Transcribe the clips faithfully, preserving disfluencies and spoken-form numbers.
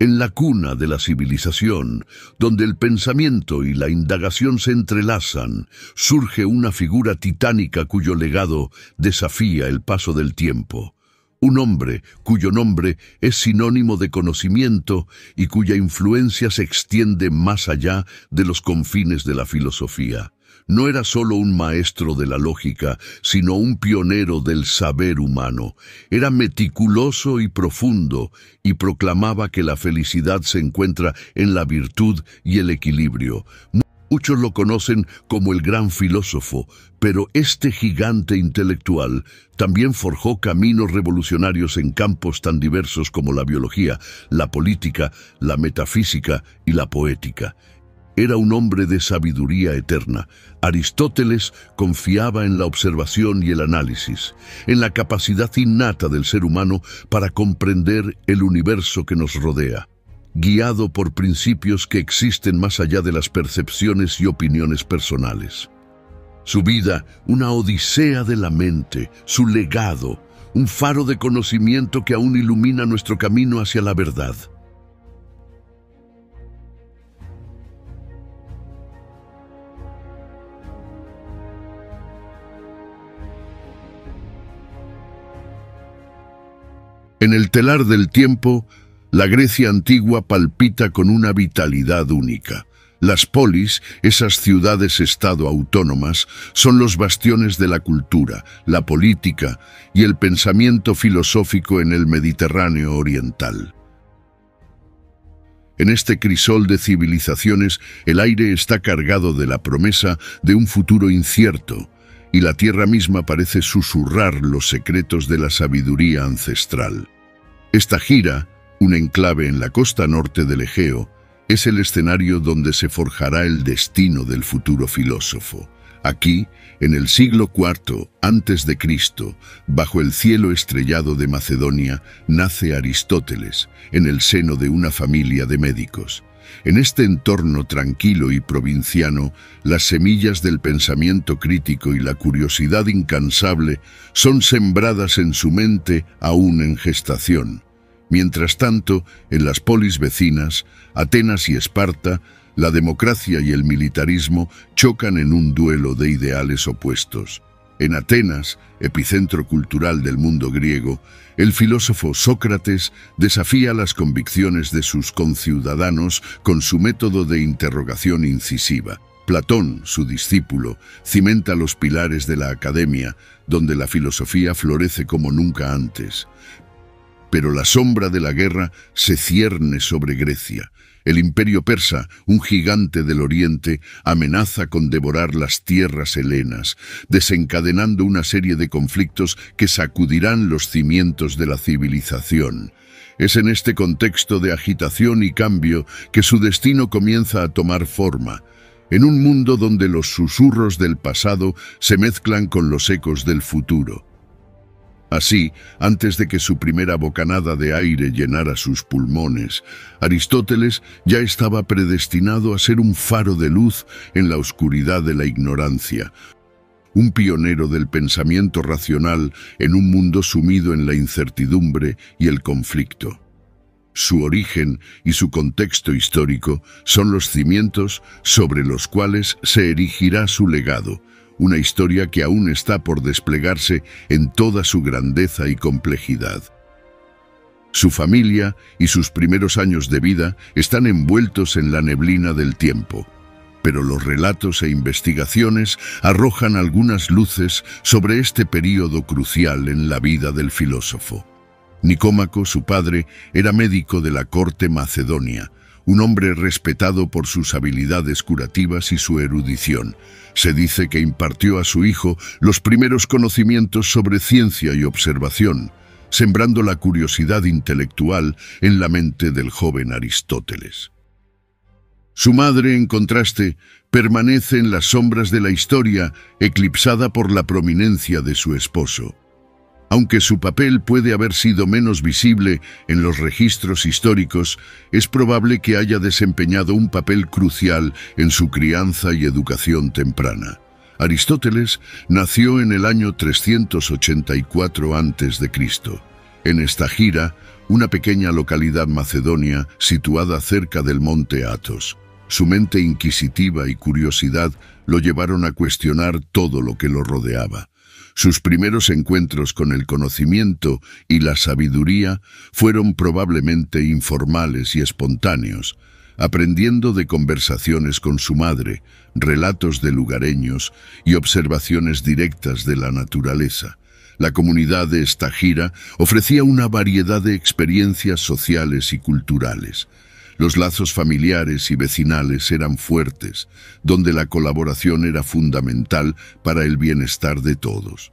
en la cuna de la civilización, donde el pensamiento y la indagación se entrelazan, surge una figura titánica cuyo legado desafía el paso del tiempo. Un hombre cuyo nombre es sinónimo de conocimiento y cuya influencia se extiende más allá de los confines de la filosofía. No era solo un maestro de la lógica, sino un pionero del saber humano. Era meticuloso y profundo, y proclamaba que la felicidad se encuentra en la virtud y el equilibrio. Muchos lo conocen como el gran filósofo, pero este gigante intelectual también forjó caminos revolucionarios en campos tan diversos como la biología, la política, la metafísica y la poética. Era un hombre de sabiduría eterna. Aristóteles confiaba en la observación y el análisis, en la capacidad innata del ser humano para comprender el universo que nos rodea, guiado por principios que existen más allá de las percepciones y opiniones personales. Su vida, una odisea de la mente, su legado, un faro de conocimiento que aún ilumina nuestro camino hacia la verdad. En el telar del tiempo, la Grecia antigua palpita con una vitalidad única. Las polis, esas ciudades-estado autónomas, son los bastiones de la cultura, la política y el pensamiento filosófico en el Mediterráneo oriental. En este crisol de civilizaciones, el aire está cargado de la promesa de un futuro incierto, y la tierra misma parece susurrar los secretos de la sabiduría ancestral. Esta gira, un enclave en la costa norte del Egeo, es el escenario donde se forjará el destino del futuro filósofo. Aquí, en el siglo cuatro antes de Cristo, bajo el cielo estrellado de Macedonia, nace Aristóteles, en el seno de una familia de médicos. En este entorno tranquilo y provinciano, las semillas del pensamiento crítico y la curiosidad incansable son sembradas en su mente aún en gestación. Mientras tanto, en las polis vecinas, Atenas y Esparta, la democracia y el militarismo chocan en un duelo de ideales opuestos. En Atenas, epicentro cultural del mundo griego, el filósofo Sócrates desafía las convicciones de sus conciudadanos con su método de interrogación incisiva. Platón, su discípulo, cimenta los pilares de la academia, donde la filosofía florece como nunca antes. Pero la sombra de la guerra se cierne sobre Grecia. El imperio persa, un gigante del oriente, amenaza con devorar las tierras helenas, desencadenando una serie de conflictos que sacudirán los cimientos de la civilización. Es en este contexto de agitación y cambio que su destino comienza a tomar forma, en un mundo donde los susurros del pasado se mezclan con los ecos del futuro. Así, antes de que su primera bocanada de aire llenara sus pulmones, Aristóteles ya estaba predestinado a ser un faro de luz en la oscuridad de la ignorancia, un pionero del pensamiento racional en un mundo sumido en la incertidumbre y el conflicto. Su origen y su contexto histórico son los cimientos sobre los cuales se erigirá su legado, una historia que aún está por desplegarse en toda su grandeza y complejidad. Su familia y sus primeros años de vida están envueltos en la neblina del tiempo, pero los relatos e investigaciones arrojan algunas luces sobre este período crucial en la vida del filósofo. Nicómaco, su padre, era médico de la corte macedonia, un hombre respetado por sus habilidades curativas y su erudición. Se dice que impartió a su hijo los primeros conocimientos sobre ciencia y observación, sembrando la curiosidad intelectual en la mente del joven Aristóteles. Su madre, en contraste, permanece en las sombras de la historia, eclipsada por la prominencia de su esposo. Aunque su papel puede haber sido menos visible en los registros históricos, es probable que haya desempeñado un papel crucial en su crianza y educación temprana. Aristóteles nació en el año trescientos ochenta y cuatro antes de Cristo, En esta gira, una pequeña localidad macedonia situada cerca del monte Athos. Su mente inquisitiva y curiosidad lo llevaron a cuestionar todo lo que lo rodeaba. Sus primeros encuentros con el conocimiento y la sabiduría fueron probablemente informales y espontáneos, aprendiendo de conversaciones con su madre, relatos de lugareños y observaciones directas de la naturaleza. La comunidad de esta gira ofrecía una variedad de experiencias sociales y culturales. Los lazos familiares y vecinales eran fuertes, donde la colaboración era fundamental para el bienestar de todos.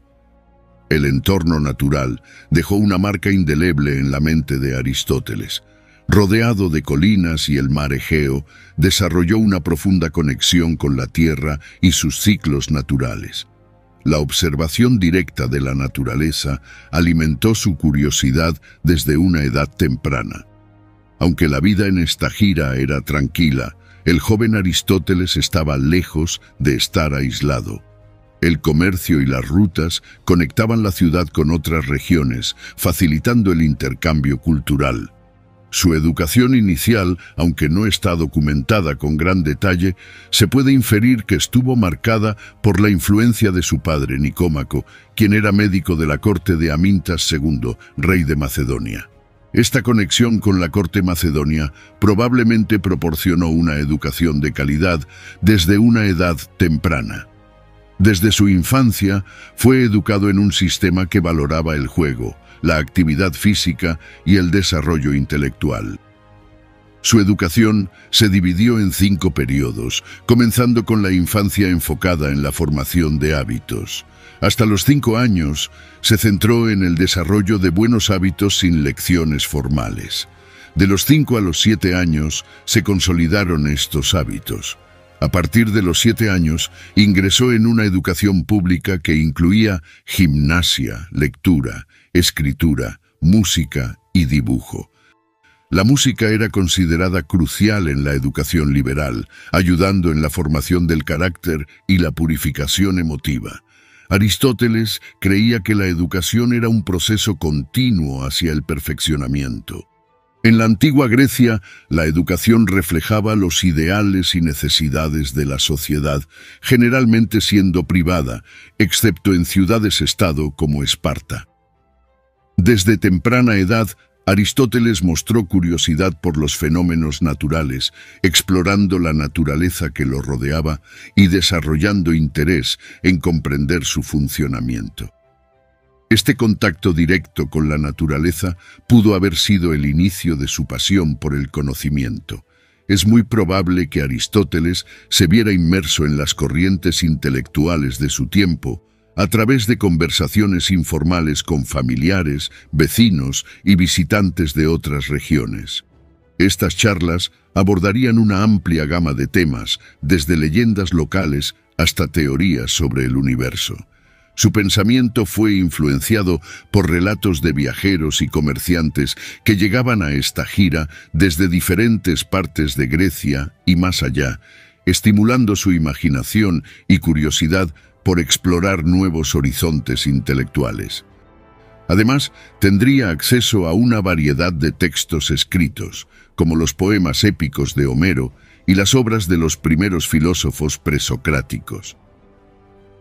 El entorno natural dejó una marca indeleble en la mente de Aristóteles. Rodeado de colinas y el mar Egeo, desarrolló una profunda conexión con la tierra y sus ciclos naturales. La observación directa de la naturaleza alimentó su curiosidad desde una edad temprana. Aunque la vida en esta gira era tranquila, el joven Aristóteles estaba lejos de estar aislado. El comercio y las rutas conectaban la ciudad con otras regiones, facilitando el intercambio cultural. Su educación inicial, aunque no está documentada con gran detalle, se puede inferir que estuvo marcada por la influencia de su padre Nicómaco, quien era médico de la corte de Amintas segundo, rey de Macedonia. Esta conexión con la corte macedonia probablemente proporcionó una educación de calidad desde una edad temprana. Desde su infancia fue educado en un sistema que valoraba el juego, la actividad física y el desarrollo intelectual. Su educación se dividió en cinco periodos, comenzando con la infancia enfocada en la formación de hábitos. Hasta los cinco años se centró en el desarrollo de buenos hábitos sin lecciones formales. De los cinco a los siete años se consolidaron estos hábitos. A partir de los siete años, ingresó en una educación pública que incluía gimnasia, lectura, escritura, música y dibujo. La música era considerada crucial en la educación liberal, ayudando en la formación del carácter y la purificación emotiva. Aristóteles creía que la educación era un proceso continuo hacia el perfeccionamiento. En la antigua Grecia, la educación reflejaba los ideales y necesidades de la sociedad, generalmente siendo privada, excepto en ciudades-estado como Esparta. Desde temprana edad, Aristóteles mostró curiosidad por los fenómenos naturales, explorando la naturaleza que lo rodeaba y desarrollando interés en comprender su funcionamiento. Este contacto directo con la naturaleza pudo haber sido el inicio de su pasión por el conocimiento. Es muy probable que Aristóteles se viera inmerso en las corrientes intelectuales de su tiempo a través de conversaciones informales con familiares, vecinos y visitantes de otras regiones. Estas charlas abordarían una amplia gama de temas, desde leyendas locales hasta teorías sobre el universo. Su pensamiento fue influenciado por relatos de viajeros y comerciantes que llegaban a esta gira desde diferentes partes de Grecia y más allá, estimulando su imaginación y curiosidad por explorar nuevos horizontes intelectuales. Además, tendría acceso a una variedad de textos escritos, como los poemas épicos de Homero y las obras de los primeros filósofos presocráticos.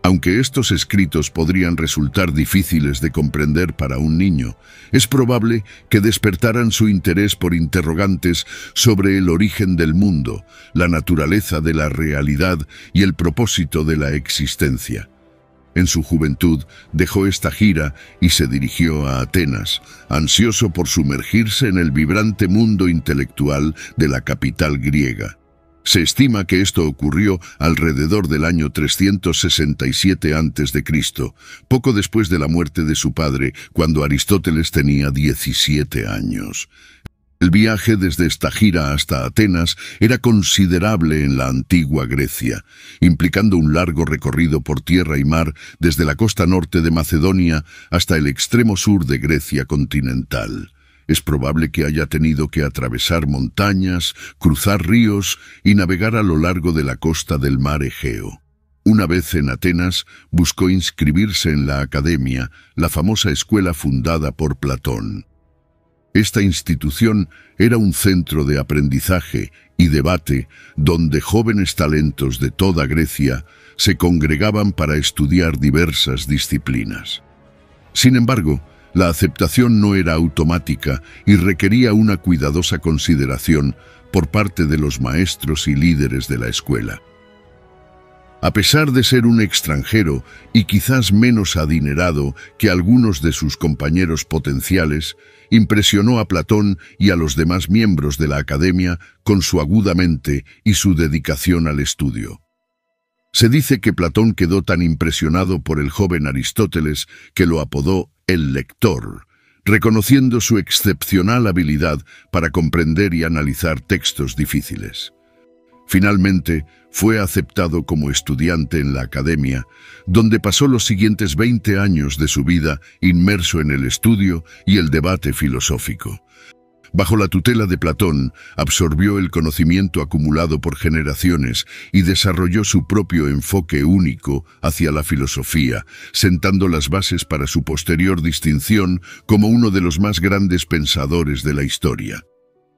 Aunque estos escritos podrían resultar difíciles de comprender para un niño, es probable que despertaran su interés por interrogantes sobre el origen del mundo, la naturaleza de la realidad y el propósito de la existencia. En su juventud dejó esta gira y se dirigió a Atenas, ansioso por sumergirse en el vibrante mundo intelectual de la capital griega. Se estima que esto ocurrió alrededor del año trescientos sesenta y siete antes de Cristo, poco después de la muerte de su padre, cuando Aristóteles tenía diecisiete años. El viaje desde esta gira hasta Atenas era considerable en la antigua Grecia, implicando un largo recorrido por tierra y mar desde la costa norte de Macedonia hasta el extremo sur de Grecia continental. Es probable que haya tenido que atravesar montañas, cruzar ríos y navegar a lo largo de la costa del mar Egeo. Una vez en Atenas, buscó inscribirse en la Academia, la famosa escuela fundada por Platón. Esta institución era un centro de aprendizaje y debate donde jóvenes talentos de toda Grecia se congregaban para estudiar diversas disciplinas. Sin embargo, la aceptación no era automática y requería una cuidadosa consideración por parte de los maestros y líderes de la escuela. A pesar de ser un extranjero y quizás menos adinerado que algunos de sus compañeros potenciales, impresionó a Platón y a los demás miembros de la academia con su aguda mente y su dedicación al estudio. Se dice que Platón quedó tan impresionado por el joven Aristóteles que lo apodó el lector, reconociendo su excepcional habilidad para comprender y analizar textos difíciles. Finalmente, fue aceptado como estudiante en la academia, donde pasó los siguientes veinte años de su vida inmerso en el estudio y el debate filosófico. Bajo la tutela de Platón, absorbió el conocimiento acumulado por generaciones y desarrolló su propio enfoque único hacia la filosofía, sentando las bases para su posterior distinción como uno de los más grandes pensadores de la historia.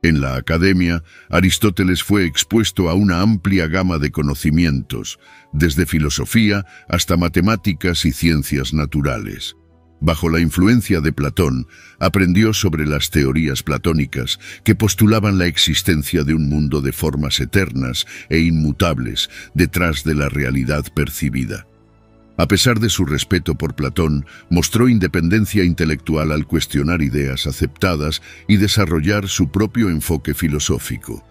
En la academia, Aristóteles fue expuesto a una amplia gama de conocimientos, desde filosofía hasta matemáticas y ciencias naturales. Bajo la influencia de Platón, aprendió sobre las teorías platónicas que postulaban la existencia de un mundo de formas eternas e inmutables detrás de la realidad percibida. A pesar de su respeto por Platón, mostró independencia intelectual al cuestionar ideas aceptadas y desarrollar su propio enfoque filosófico.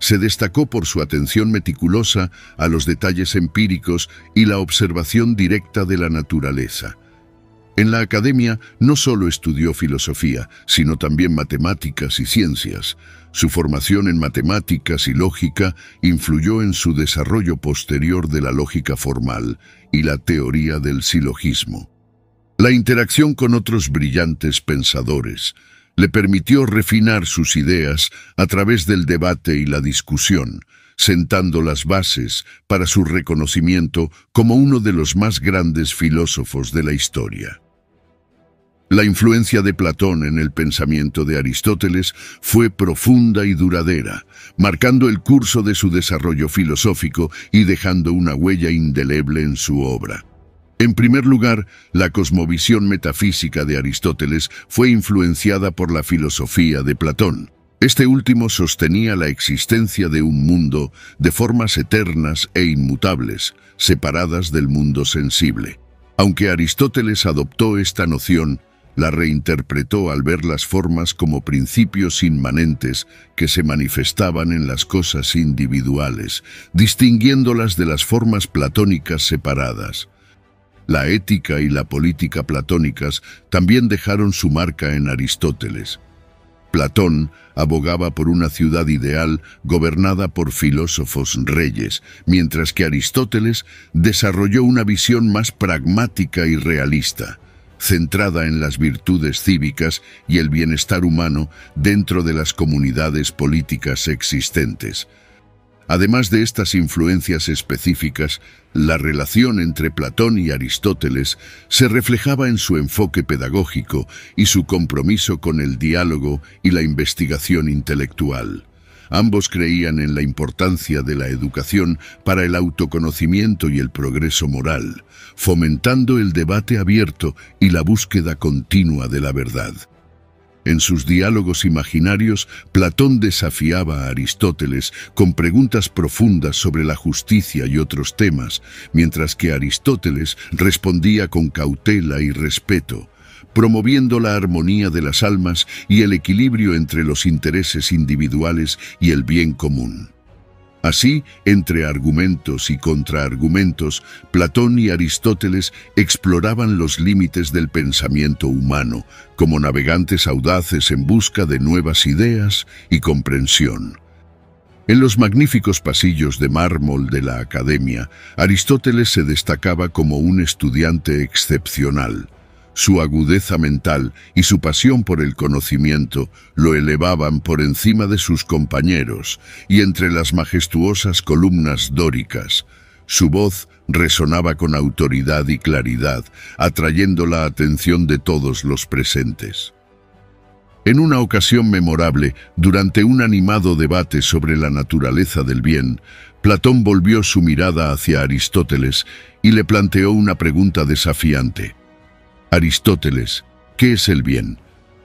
Se destacó por su atención meticulosa a los detalles empíricos y la observación directa de la naturaleza. En la academia no solo estudió filosofía, sino también matemáticas y ciencias. Su formación en matemáticas y lógica influyó en su desarrollo posterior de la lógica formal y la teoría del silogismo. La interacción con otros brillantes pensadores le permitió refinar sus ideas a través del debate y la discusión, sentando las bases para su reconocimiento como uno de los más grandes filósofos de la historia. La influencia de Platón en el pensamiento de Aristóteles fue profunda y duradera, marcando el curso de su desarrollo filosófico y dejando una huella indeleble en su obra. En primer lugar, la cosmovisión metafísica de Aristóteles fue influenciada por la filosofía de Platón. Este último sostenía la existencia de un mundo de formas eternas e inmutables, separadas del mundo sensible. Aunque Aristóteles adoptó esta noción, la reinterpretó al ver las formas como principios inmanentes que se manifestaban en las cosas individuales, distinguiéndolas de las formas platónicas separadas. La ética y la política platónicas también dejaron su marca en Aristóteles. Platón abogaba por una ciudad ideal gobernada por filósofos reyes, mientras que Aristóteles desarrolló una visión más pragmática y realista, centrada en las virtudes cívicas y el bienestar humano dentro de las comunidades políticas existentes. Además de estas influencias específicas, la relación entre Platón y Aristóteles se reflejaba en su enfoque pedagógico y su compromiso con el diálogo y la investigación intelectual. Ambos creían en la importancia de la educación para el autoconocimiento y el progreso moral, fomentando el debate abierto y la búsqueda continua de la verdad. En sus diálogos imaginarios, Platón desafiaba a Aristóteles con preguntas profundas sobre la justicia y otros temas, mientras que Aristóteles respondía con cautela y respeto, promoviendo la armonía de las almas y el equilibrio entre los intereses individuales y el bien común. Así, entre argumentos y contraargumentos, Platón y Aristóteles exploraban los límites del pensamiento humano, como navegantes audaces en busca de nuevas ideas y comprensión. En los magníficos pasillos de mármol de la academia, Aristóteles se destacaba como un estudiante excepcional. Su agudeza mental y su pasión por el conocimiento lo elevaban por encima de sus compañeros y entre las majestuosas columnas dóricas. Su voz resonaba con autoridad y claridad, atrayendo la atención de todos los presentes. En una ocasión memorable, durante un animado debate sobre la naturaleza del bien, Platón volvió su mirada hacia Aristóteles y le planteó una pregunta desafiante. Aristóteles, ¿qué es el bien?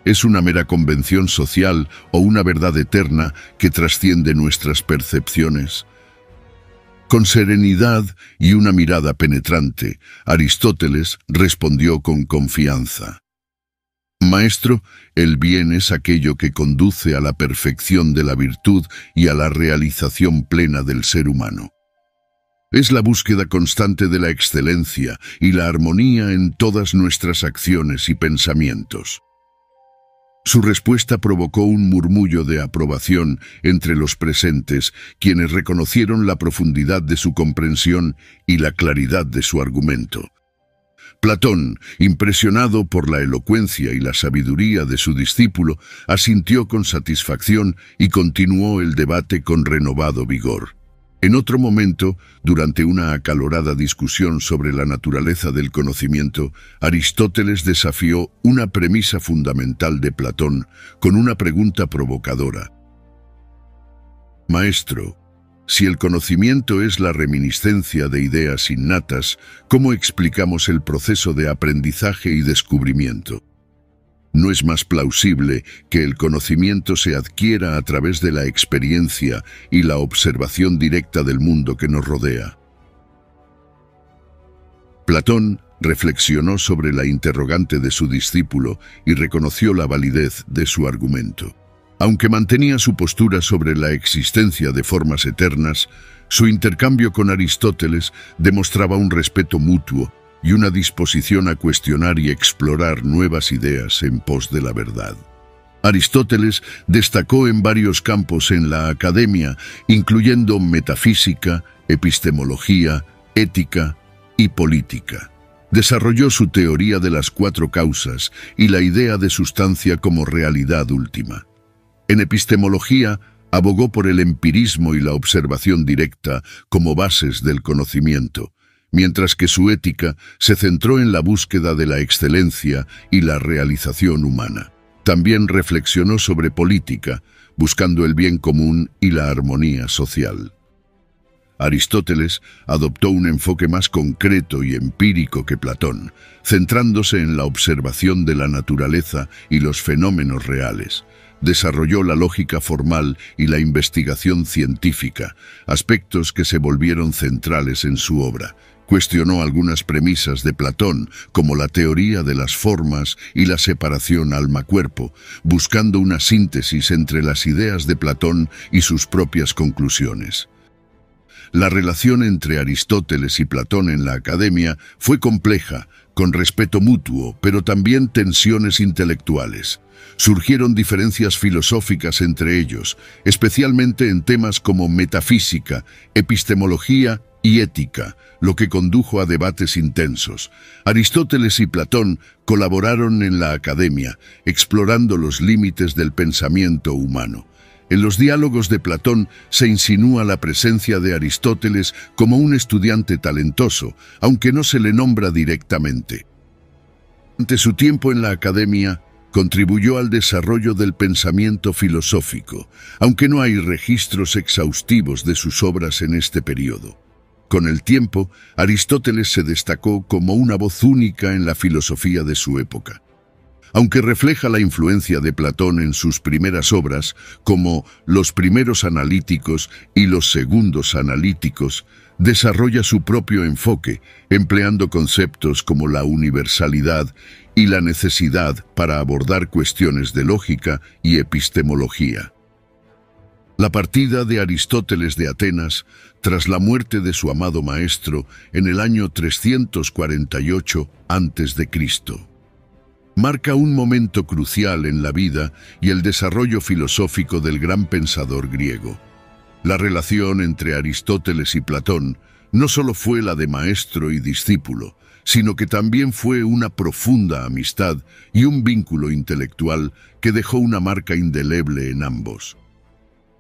¿Es una mera convención social o una verdad eterna que trasciende nuestras percepciones? Con serenidad y una mirada penetrante, Aristóteles respondió con confianza. Maestro, el bien es aquello que conduce a la perfección de la virtud y a la realización plena del ser humano. Es la búsqueda constante de la excelencia y la armonía en todas nuestras acciones y pensamientos. Su respuesta provocó un murmullo de aprobación entre los presentes, quienes reconocieron la profundidad de su comprensión y la claridad de su argumento. Platón, impresionado por la elocuencia y la sabiduría de su discípulo, asintió con satisfacción y continuó el debate con renovado vigor. En otro momento, durante una acalorada discusión sobre la naturaleza del conocimiento, Aristóteles desafió una premisa fundamental de Platón con una pregunta provocadora. Maestro, si el conocimiento es la reminiscencia de ideas innatas, ¿cómo explicamos el proceso de aprendizaje y descubrimiento? ¿No es más plausible que el conocimiento se adquiera a través de la experiencia y la observación directa del mundo que nos rodea? Platón reflexionó sobre la interrogante de su discípulo y reconoció la validez de su argumento. Aunque mantenía su postura sobre la existencia de formas eternas, su intercambio con Aristóteles demostraba un respeto mutuo y una disposición a cuestionar y explorar nuevas ideas en pos de la verdad. Aristóteles destacó en varios campos en la academia, incluyendo metafísica, epistemología, ética y política. Desarrolló su teoría de las cuatro causas y la idea de sustancia como realidad última. En epistemología, abogó por el empirismo y la observación directa como bases del conocimiento, mientras que su ética se centró en la búsqueda de la excelencia y la realización humana. También reflexionó sobre política, buscando el bien común y la armonía social. Aristóteles adoptó un enfoque más concreto y empírico que Platón, centrándose en la observación de la naturaleza y los fenómenos reales. Desarrolló la lógica formal y la investigación científica, aspectos que se volvieron centrales en su obra. Cuestionó algunas premisas de Platón, como la teoría de las formas y la separación alma-cuerpo, buscando una síntesis entre las ideas de Platón y sus propias conclusiones. La relación entre Aristóteles y Platón en la academia fue compleja, con respeto mutuo, pero también tensiones intelectuales. Surgieron diferencias filosóficas entre ellos, especialmente en temas como metafísica, epistemología y ética, lo que condujo a debates intensos. Aristóteles y Platón colaboraron en la academia, explorando los límites del pensamiento humano. En los diálogos de Platón se insinúa la presencia de Aristóteles como un estudiante talentoso, aunque no se le nombra directamente. Durante su tiempo en la academia, contribuyó al desarrollo del pensamiento filosófico, aunque no hay registros exhaustivos de sus obras en este periodo. Con el tiempo, Aristóteles se destacó como una voz única en la filosofía de su época. Aunque refleja la influencia de Platón en sus primeras obras, como Los primeros analíticos y Los segundos analíticos, desarrolla su propio enfoque, empleando conceptos como la universalidad y la necesidad para abordar cuestiones de lógica y epistemología. La partida de Aristóteles de Atenas, tras la muerte de su amado maestro en el año trescientos cuarenta y ocho antes de Cristo, marca un momento crucial en la vida y el desarrollo filosófico del gran pensador griego. La relación entre Aristóteles y Platón no solo fue la de maestro y discípulo, sino que también fue una profunda amistad y un vínculo intelectual que dejó una marca indeleble en ambos.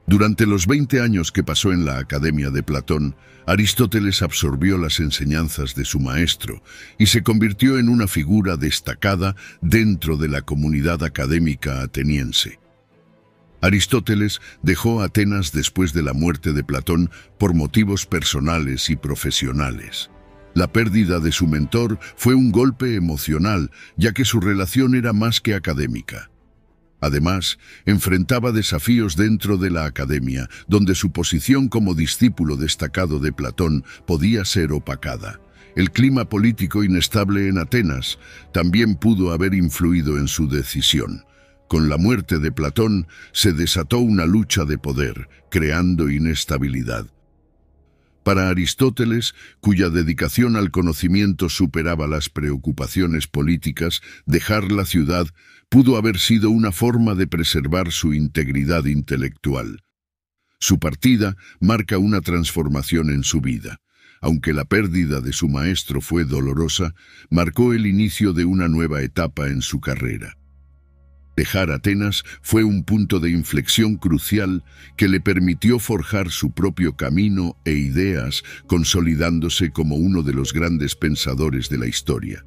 Durante los veinte años que pasó en la Academia de Platón, Aristóteles absorbió las enseñanzas de su maestro y se convirtió en una figura destacada dentro de la comunidad académica ateniense. Aristóteles dejó Atenas después de la muerte de Platón por motivos personales y profesionales. La pérdida de su mentor fue un golpe emocional, ya que su relación era más que académica. Además, enfrentaba desafíos dentro de la academia, donde su posición como discípulo destacado de Platón podía ser opacada. El clima político inestable en Atenas también pudo haber influido en su decisión. Con la muerte de Platón, se desató una lucha de poder, creando inestabilidad. Para Aristóteles, cuya dedicación al conocimiento superaba las preocupaciones políticas, dejar la ciudad pudo haber sido una forma de preservar su integridad intelectual. Su partida marca una transformación en su vida. Aunque la pérdida de su maestro fue dolorosa, marcó el inicio de una nueva etapa en su carrera. Dejar Atenas fue un punto de inflexión crucial que le permitió forjar su propio camino e ideas, consolidándose como uno de los grandes pensadores de la historia.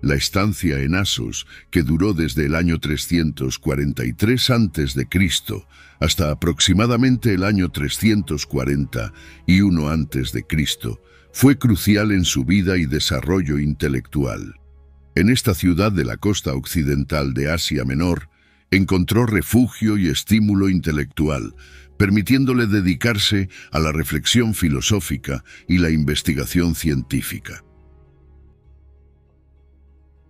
La estancia en Asos, que duró desde el año trescientos cuarenta y tres antes de Cristo hasta aproximadamente el año trescientos cuarenta y uno antes de Cristo, fue crucial en su vida y desarrollo intelectual. En esta ciudad de la costa occidental de Asia Menor, encontró refugio y estímulo intelectual, permitiéndole dedicarse a la reflexión filosófica y la investigación científica.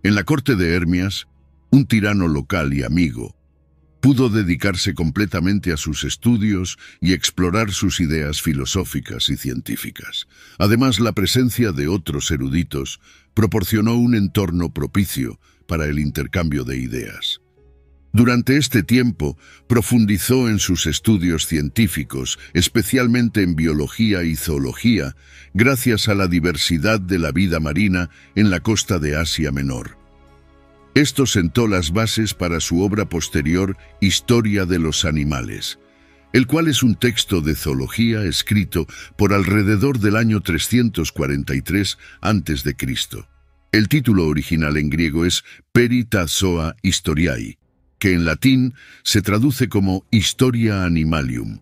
En la corte de Hermias, un tirano local y amigo, pudo dedicarse completamente a sus estudios y explorar sus ideas filosóficas y científicas. Además, la presencia de otros eruditos proporcionó un entorno propicio para el intercambio de ideas. Durante este tiempo, profundizó en sus estudios científicos, especialmente en biología y zoología, gracias a la diversidad de la vida marina en la costa de Asia Menor. Esto sentó las bases para su obra posterior, Historia de los animales, el cual es un texto de zoología escrito por alrededor del año trescientos cuarenta y tres antes de Cristo. El título original en griego es Perita Zoa Historiae, que en latín se traduce como Historia Animalium.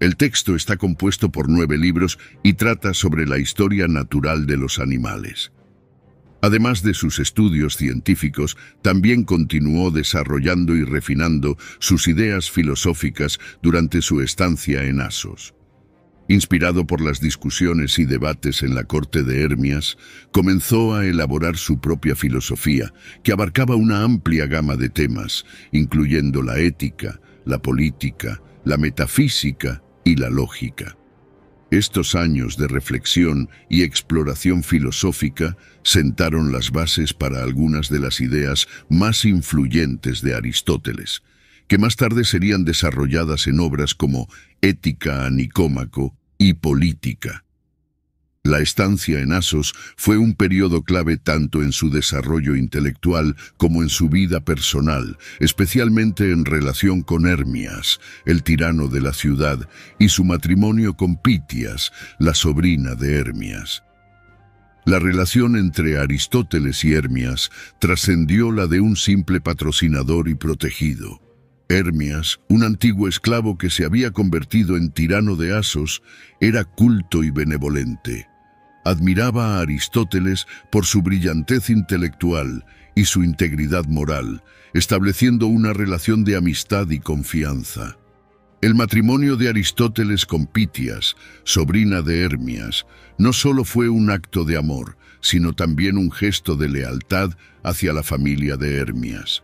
El texto está compuesto por nueve libros y trata sobre la historia natural de los animales. Además de sus estudios científicos, también continuó desarrollando y refinando sus ideas filosóficas durante su estancia en Asos. Inspirado por las discusiones y debates en la corte de Hermias, comenzó a elaborar su propia filosofía, que abarcaba una amplia gama de temas, incluyendo la ética, la política, la metafísica y la lógica. Estos años de reflexión y exploración filosófica sentaron las bases para algunas de las ideas más influyentes de Aristóteles, que más tarde serían desarrolladas en obras como Ética a Nicómaco y Política. La estancia en Asos fue un periodo clave tanto en su desarrollo intelectual como en su vida personal, especialmente en relación con Hermias, el tirano de la ciudad, y su matrimonio con Pitias, la sobrina de Hermias. La relación entre Aristóteles y Hermias trascendió la de un simple patrocinador y protegido. Hermias, un antiguo esclavo que se había convertido en tirano de Asos, era culto y benevolente. Admiraba a Aristóteles por su brillantez intelectual y su integridad moral, estableciendo una relación de amistad y confianza. El matrimonio de Aristóteles con Pitias, sobrina de Hermias, no solo fue un acto de amor, sino también un gesto de lealtad hacia la familia de Hermias.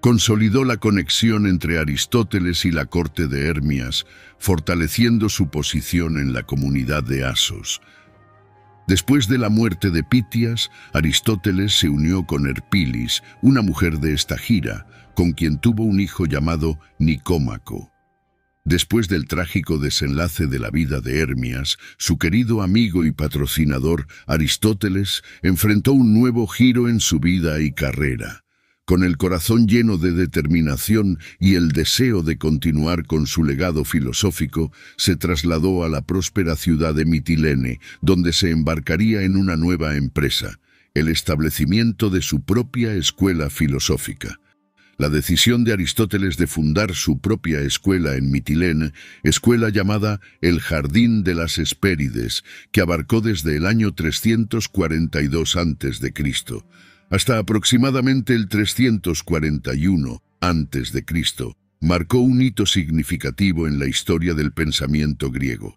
Consolidó la conexión entre Aristóteles y la corte de Hermias, fortaleciendo su posición en la comunidad de Asos. Después de la muerte de Pitias, Aristóteles se unió con Herpilis, una mujer de Estagira, con quien tuvo un hijo llamado Nicómaco. Después del trágico desenlace de la vida de Hermias, su querido amigo y patrocinador, Aristóteles, enfrentó un nuevo giro en su vida y carrera. con el corazón lleno de determinación y el deseo de continuar con su legado filosófico, se trasladó a la próspera ciudad de Mitilene, donde se embarcaría en una nueva empresa, el establecimiento de su propia escuela filosófica. La decisión de Aristóteles de fundar su propia escuela en Mitilene, escuela llamada el Jardín de las Hespérides, que abarcó desde el año trescientos cuarenta y dos antes de Cristo hasta aproximadamente el trescientos cuarenta y uno antes de Cristo, marcó un hito significativo en la historia del pensamiento griego.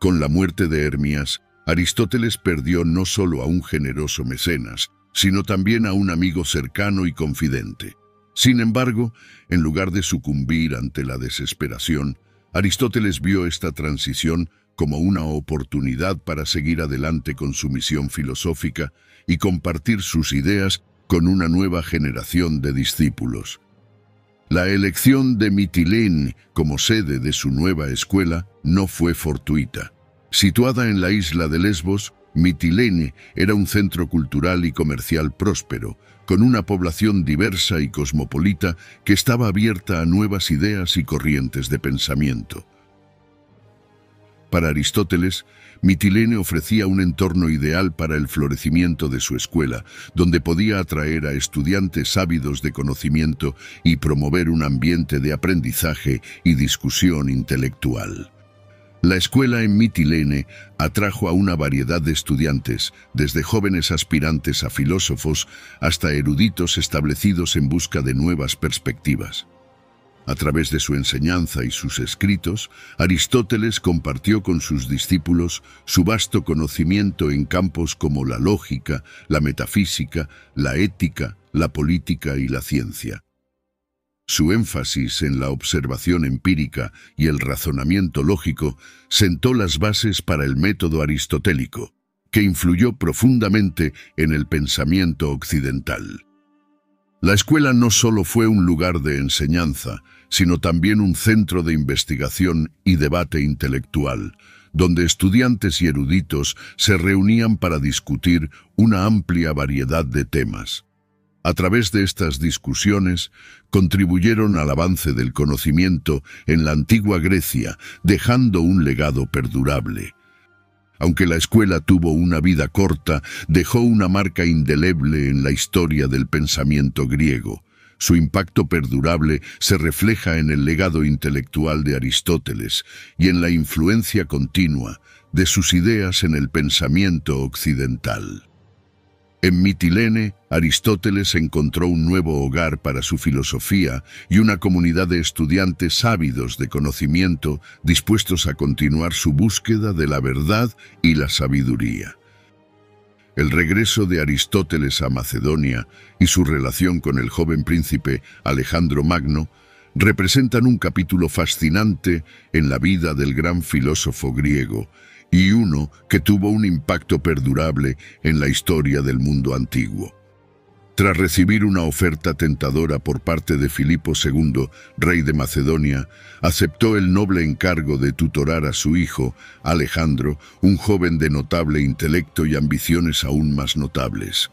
Con la muerte de Hermias, Aristóteles perdió no solo a un generoso mecenas, sino también a un amigo cercano y confidente. Sin embargo, en lugar de sucumbir ante la desesperación, Aristóteles vio esta transición como una oportunidad para seguir adelante con su misión filosófica y compartir sus ideas con una nueva generación de discípulos. La elección de Mitilene como sede de su nueva escuela no fue fortuita. Situada en la isla de Lesbos, Mitilene era un centro cultural y comercial próspero, con una población diversa y cosmopolita que estaba abierta a nuevas ideas y corrientes de pensamiento. Para Aristóteles, Mitilene ofrecía un entorno ideal para el florecimiento de su escuela, donde podía atraer a estudiantes ávidos de conocimiento y promover un ambiente de aprendizaje y discusión intelectual. La escuela en Mitilene atrajo a una variedad de estudiantes, desde jóvenes aspirantes a filósofos hasta eruditos establecidos en busca de nuevas perspectivas. A través de su enseñanza y sus escritos, Aristóteles compartió con sus discípulos su vasto conocimiento en campos como la lógica, la metafísica, la ética, la política y la ciencia. Su énfasis en la observación empírica y el razonamiento lógico sentó las bases para el método aristotélico, que influyó profundamente en el pensamiento occidental. La escuela no solo fue un lugar de enseñanza, sino también un centro de investigación y debate intelectual, donde estudiantes y eruditos se reunían para discutir una amplia variedad de temas. A través de estas discusiones, contribuyeron al avance del conocimiento en la antigua Grecia, dejando un legado perdurable. Aunque la escuela tuvo una vida corta, dejó una marca indeleble en la historia del pensamiento griego. Su impacto perdurable se refleja en el legado intelectual de Aristóteles y en la influencia continua de sus ideas en el pensamiento occidental. En Mitilene, Aristóteles encontró un nuevo hogar para su filosofía y una comunidad de estudiantes ávidos de conocimiento dispuestos a continuar su búsqueda de la verdad y la sabiduría. El regreso de Aristóteles a Macedonia y su relación con el joven príncipe Alejandro Magno representan un capítulo fascinante en la vida del gran filósofo griego, y uno que tuvo un impacto perdurable en la historia del mundo antiguo. Tras recibir una oferta tentadora por parte de Filipo segundo, rey de Macedonia, aceptó el noble encargo de tutorar a su hijo, Alejandro, un joven de notable intelecto y ambiciones aún más notables.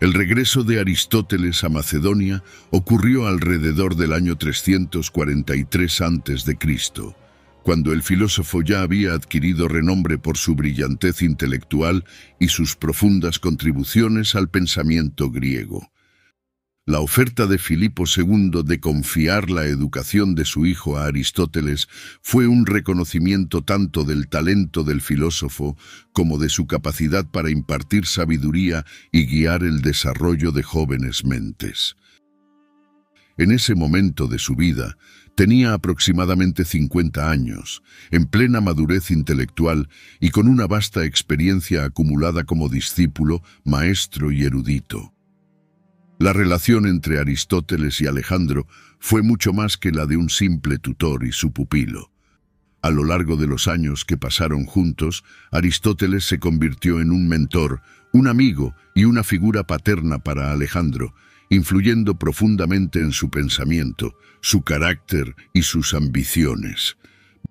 El regreso de Aristóteles a Macedonia ocurrió alrededor del año trescientos cuarenta y tres antes de Cristo, cuando el filósofo ya había adquirido renombre por su brillantez intelectual y sus profundas contribuciones al pensamiento griego. La oferta de Filipo segundo de confiar la educación de su hijo a Aristóteles fue un reconocimiento tanto del talento del filósofo como de su capacidad para impartir sabiduría y guiar el desarrollo de jóvenes mentes. En ese momento de su vida, tenía aproximadamente cincuenta años, en plena madurez intelectual y con una vasta experiencia acumulada como discípulo, maestro y erudito. La relación entre Aristóteles y Alejandro fue mucho más que la de un simple tutor y su pupilo. A lo largo de los años que pasaron juntos, Aristóteles se convirtió en un mentor, un amigo y una figura paterna para Alejandro, influyendo profundamente en su pensamiento, su carácter y sus ambiciones.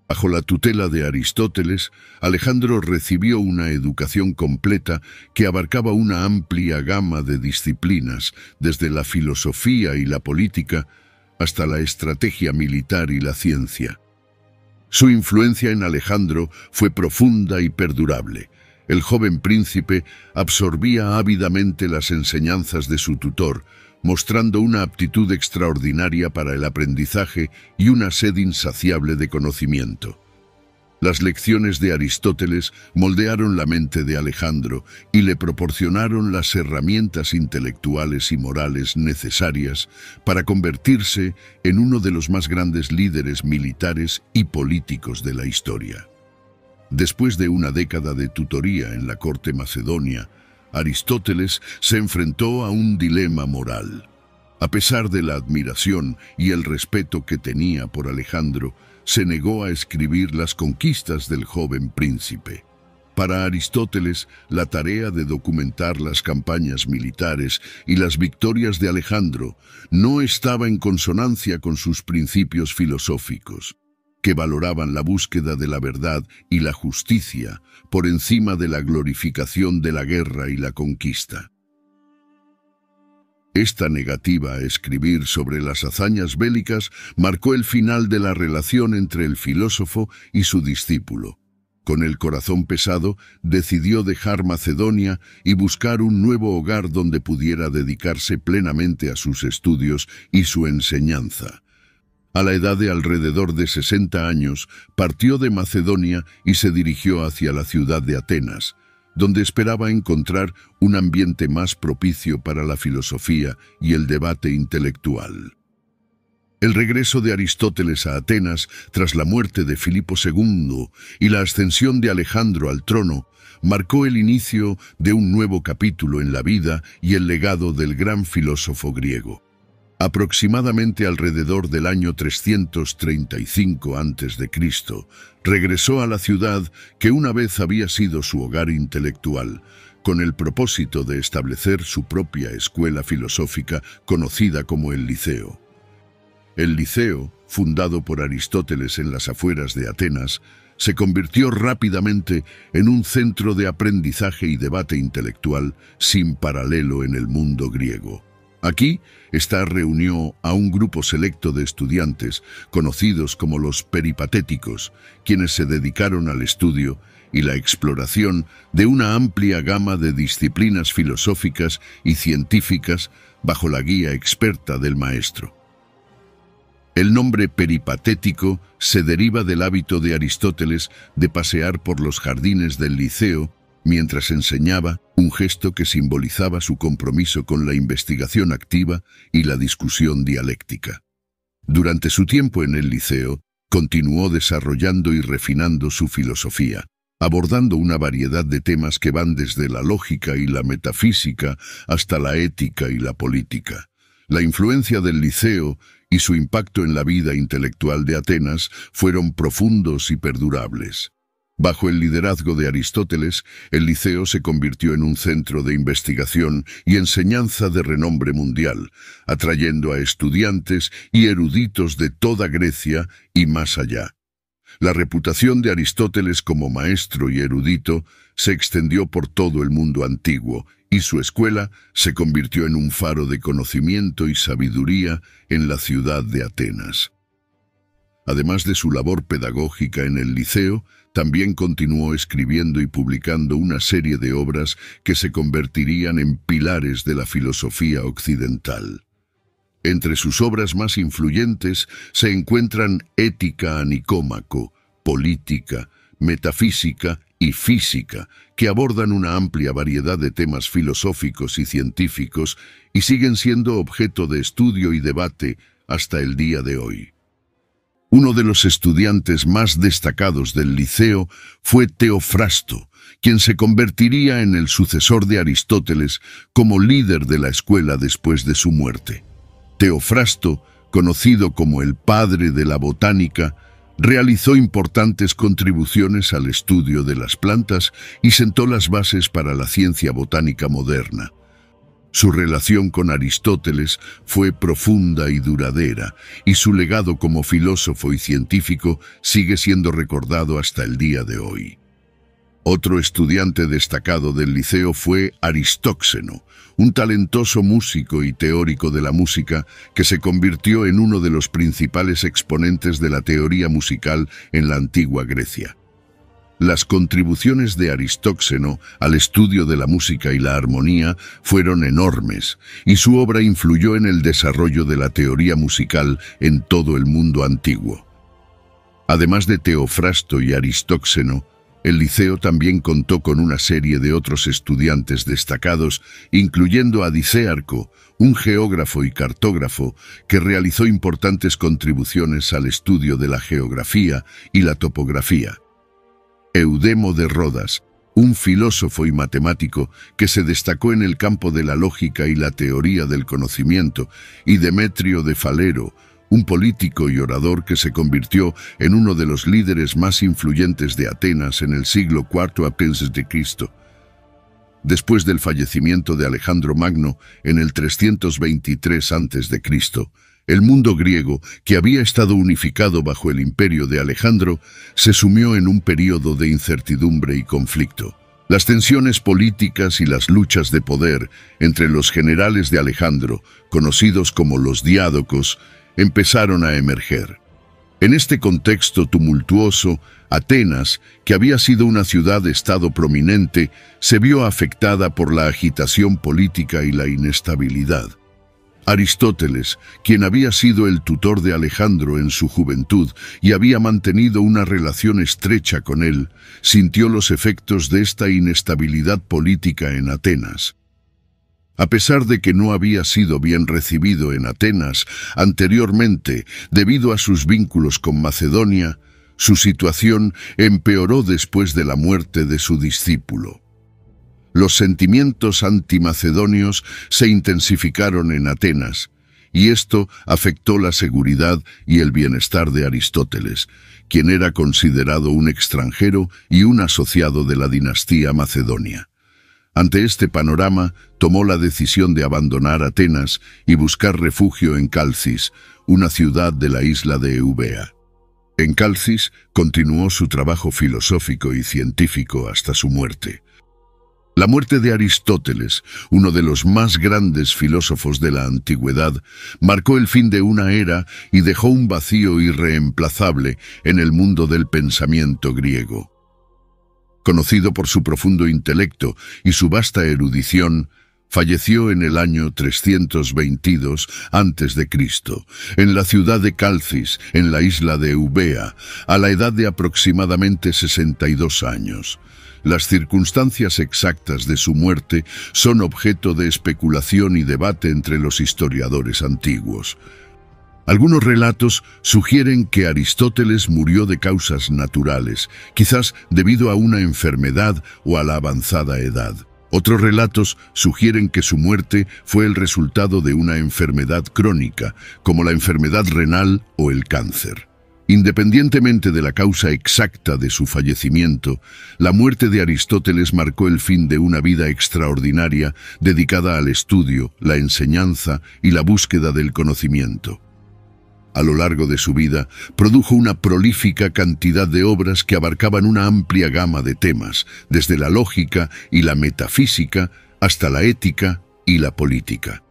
Bajo la tutela de Aristóteles, Alejandro recibió una educación completa que abarcaba una amplia gama de disciplinas, desde la filosofía y la política hasta la estrategia militar y la ciencia. Su influencia en Alejandro fue profunda y perdurable. El joven príncipe absorbía ávidamente las enseñanzas de su tutor, mostrando una aptitud extraordinaria para el aprendizaje y una sed insaciable de conocimiento. Las lecciones de Aristóteles moldearon la mente de Alejandro y le proporcionaron las herramientas intelectuales y morales necesarias para convertirse en uno de los más grandes líderes militares y políticos de la historia. Después de una década de tutoría en la corte macedonia, Aristóteles se enfrentó a un dilema moral. A pesar de la admiración y el respeto que tenía por Alejandro, se negó a escribir las conquistas del joven príncipe. Para Aristóteles, la tarea de documentar las campañas militares y las victorias de Alejandro no estaba en consonancia con sus principios filosóficos, que valoraban la búsqueda de la verdad y la justicia por encima de la glorificación de la guerra y la conquista. Esta negativa a escribir sobre las hazañas bélicas marcó el final de la relación entre el filósofo y su discípulo. Con el corazón pesado, decidió dejar Macedonia y buscar un nuevo hogar donde pudiera dedicarse plenamente a sus estudios y su enseñanza. A la edad de alrededor de sesenta años, partió de Macedonia y se dirigió hacia la ciudad de Atenas, donde esperaba encontrar un ambiente más propicio para la filosofía y el debate intelectual. El regreso de Aristóteles a Atenas, tras la muerte de Filipo segundo y la ascensión de Alejandro al trono, marcó el inicio de un nuevo capítulo en la vida y el legado del gran filósofo griego. Aproximadamente alrededor del año trescientos treinta y cinco antes de Cristo, regresó a la ciudad que una vez había sido su hogar intelectual, con el propósito de establecer su propia escuela filosófica conocida como el Liceo. El Liceo, fundado por Aristóteles en las afueras de Atenas, se convirtió rápidamente en un centro de aprendizaje y debate intelectual sin paralelo en el mundo griego. Aquí, ésta reunió a un grupo selecto de estudiantes, conocidos como los peripatéticos, quienes se dedicaron al estudio y la exploración de una amplia gama de disciplinas filosóficas y científicas bajo la guía experta del maestro. El nombre peripatético se deriva del hábito de Aristóteles de pasear por los jardines del Liceo mientras enseñaba, un gesto que simbolizaba su compromiso con la investigación activa y la discusión dialéctica. Durante su tiempo en el Liceo, continuó desarrollando y refinando su filosofía, abordando una variedad de temas que van desde la lógica y la metafísica hasta la ética y la política. La influencia del Liceo y su impacto en la vida intelectual de Atenas fueron profundos y perdurables. Bajo el liderazgo de Aristóteles, el Liceo se convirtió en un centro de investigación y enseñanza de renombre mundial, atrayendo a estudiantes y eruditos de toda Grecia y más allá. La reputación de Aristóteles como maestro y erudito se extendió por todo el mundo antiguo y su escuela se convirtió en un faro de conocimiento y sabiduría en la ciudad de Atenas. Además de su labor pedagógica en el Liceo, también continuó escribiendo y publicando una serie de obras que se convertirían en pilares de la filosofía occidental. Entre sus obras más influyentes se encuentran Ética a Nicómaco, Política, Metafísica y Física, que abordan una amplia variedad de temas filosóficos y científicos y siguen siendo objeto de estudio y debate hasta el día de hoy. Uno de los estudiantes más destacados del Liceo fue Teofrasto, quien se convertiría en el sucesor de Aristóteles como líder de la escuela después de su muerte. Teofrasto, conocido como el padre de la botánica, realizó importantes contribuciones al estudio de las plantas y sentó las bases para la ciencia botánica moderna. Su relación con Aristóteles fue profunda y duradera, y su legado como filósofo y científico sigue siendo recordado hasta el día de hoy. Otro estudiante destacado del Liceo fue Aristóxeno, un talentoso músico y teórico de la música que se convirtió en uno de los principales exponentes de la teoría musical en la antigua Grecia. Las contribuciones de Aristóxeno al estudio de la música y la armonía fueron enormes, y su obra influyó en el desarrollo de la teoría musical en todo el mundo antiguo. Además de Teofrasto y Aristóxeno, el Liceo también contó con una serie de otros estudiantes destacados, incluyendo a Dicéarco, un geógrafo y cartógrafo que realizó importantes contribuciones al estudio de la geografía y la topografía. Eudemo de Rodas, un filósofo y matemático que se destacó en el campo de la lógica y la teoría del conocimiento, y Demetrio de Falero, un político y orador que se convirtió en uno de los líderes más influyentes de Atenas en el siglo cuarto antes de Cristo. Después del fallecimiento de Alejandro Magno en el trescientos veintitrés antes de Cristo, el mundo griego, que había estado unificado bajo el imperio de Alejandro, se sumió en un periodo de incertidumbre y conflicto. Las tensiones políticas y las luchas de poder entre los generales de Alejandro, conocidos como los diádocos, empezaron a emerger. En este contexto tumultuoso, Atenas, que había sido una ciudad-estado prominente, se vio afectada por la agitación política y la inestabilidad. Aristóteles, quien había sido el tutor de Alejandro en su juventud y había mantenido una relación estrecha con él, sintió los efectos de esta inestabilidad política en Atenas. A pesar de que no había sido bien recibido en Atenas anteriormente debido a sus vínculos con Macedonia, su situación empeoró después de la muerte de su discípulo. Los sentimientos antimacedonios se intensificaron en Atenas, y esto afectó la seguridad y el bienestar de Aristóteles, quien era considerado un extranjero y un asociado de la dinastía macedonia. Ante este panorama, tomó la decisión de abandonar Atenas y buscar refugio en Calcis, una ciudad de la isla de Eubea. En Calcis continuó su trabajo filosófico y científico hasta su muerte. La muerte de Aristóteles, uno de los más grandes filósofos de la antigüedad, marcó el fin de una era y dejó un vacío irreemplazable en el mundo del pensamiento griego. Conocido por su profundo intelecto y su vasta erudición, falleció en el año trescientos veintidós antes de Cristo, en la ciudad de Calcis, en la isla de Eubea, a la edad de aproximadamente sesenta y dos años. Las circunstancias exactas de su muerte son objeto de especulación y debate entre los historiadores antiguos. Algunos relatos sugieren que Aristóteles murió de causas naturales, quizás debido a una enfermedad o a la avanzada edad. Otros relatos sugieren que su muerte fue el resultado de una enfermedad crónica, como la enfermedad renal o el cáncer. Independientemente de la causa exacta de su fallecimiento, la muerte de Aristóteles marcó el fin de una vida extraordinaria dedicada al estudio, la enseñanza y la búsqueda del conocimiento. A lo largo de su vida, produjo una prolífica cantidad de obras que abarcaban una amplia gama de temas, desde la lógica y la metafísica hasta la ética y la política.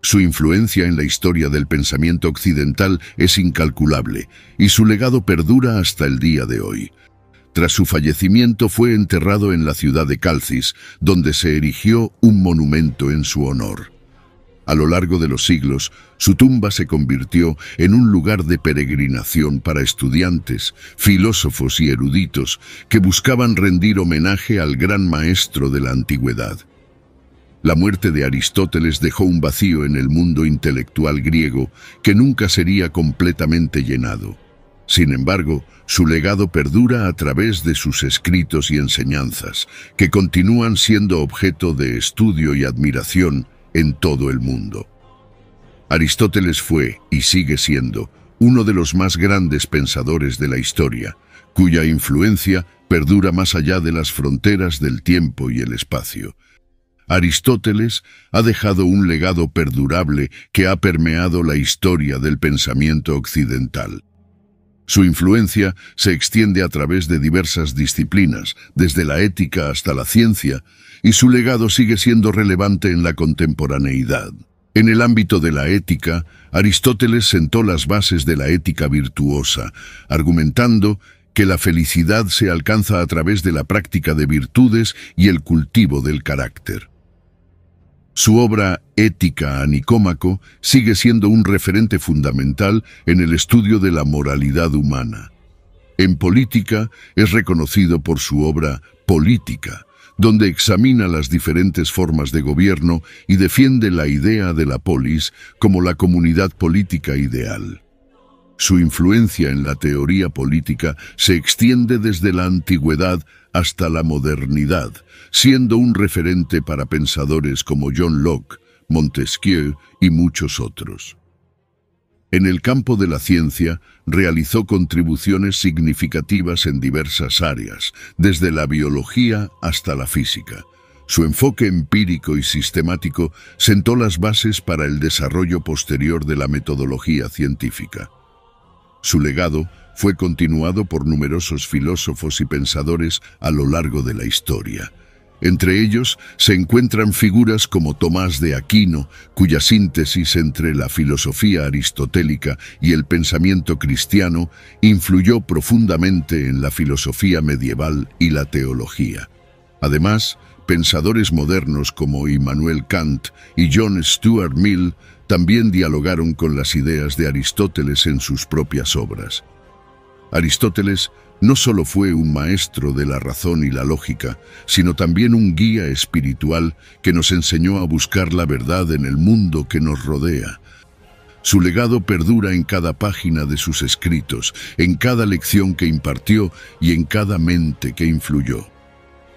Su influencia en la historia del pensamiento occidental es incalculable y su legado perdura hasta el día de hoy. Tras su fallecimiento fue enterrado en la ciudad de Calcis, donde se erigió un monumento en su honor. A lo largo de los siglos, su tumba se convirtió en un lugar de peregrinación para estudiantes, filósofos y eruditos que buscaban rendir homenaje al gran maestro de la antigüedad. La muerte de Aristóteles dejó un vacío en el mundo intelectual griego que nunca sería completamente llenado. Sin embargo, su legado perdura a través de sus escritos y enseñanzas, que continúan siendo objeto de estudio y admiración en todo el mundo. Aristóteles fue, y sigue siendo, uno de los más grandes pensadores de la historia, cuya influencia perdura más allá de las fronteras del tiempo y el espacio. Aristóteles ha dejado un legado perdurable que ha permeado la historia del pensamiento occidental. Su influencia se extiende a través de diversas disciplinas, desde la ética hasta la ciencia, y su legado sigue siendo relevante en la contemporaneidad. En el ámbito de la ética, Aristóteles sentó las bases de la ética virtuosa, argumentando que la felicidad se alcanza a través de la práctica de virtudes y el cultivo del carácter. Su obra Ética a Nicómaco sigue siendo un referente fundamental en el estudio de la moralidad humana. En política es reconocido por su obra Política, donde examina las diferentes formas de gobierno y defiende la idea de la polis como la comunidad política ideal. Su influencia en la teoría política se extiende desde la antigüedad hasta la modernidad, siendo un referente para pensadores como John Locke, Montesquieu y muchos otros. En el campo de la ciencia, realizó contribuciones significativas en diversas áreas, desde la biología hasta la física. Su enfoque empírico y sistemático sentó las bases para el desarrollo posterior de la metodología científica. Su legado fue continuado por numerosos filósofos y pensadores a lo largo de la historia. Entre ellos se encuentran figuras como Tomás de Aquino, cuya síntesis entre la filosofía aristotélica y el pensamiento cristiano influyó profundamente en la filosofía medieval y la teología. Además, pensadores modernos como Immanuel Kant y John Stuart Mill también dialogaron con las ideas de Aristóteles en sus propias obras. Aristóteles no solo fue un maestro de la razón y la lógica, sino también un guía espiritual que nos enseñó a buscar la verdad en el mundo que nos rodea. Su legado perdura en cada página de sus escritos, en cada lección que impartió y en cada mente que influyó.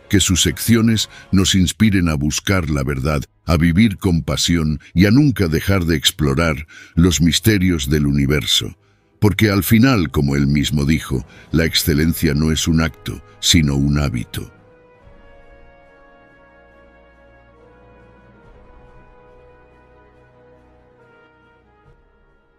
Que sus secciones nos inspiren a buscar la verdad, a vivir con pasión y a nunca dejar de explorar los misterios del universo. Porque al final, como él mismo dijo, la excelencia no es un acto, sino un hábito.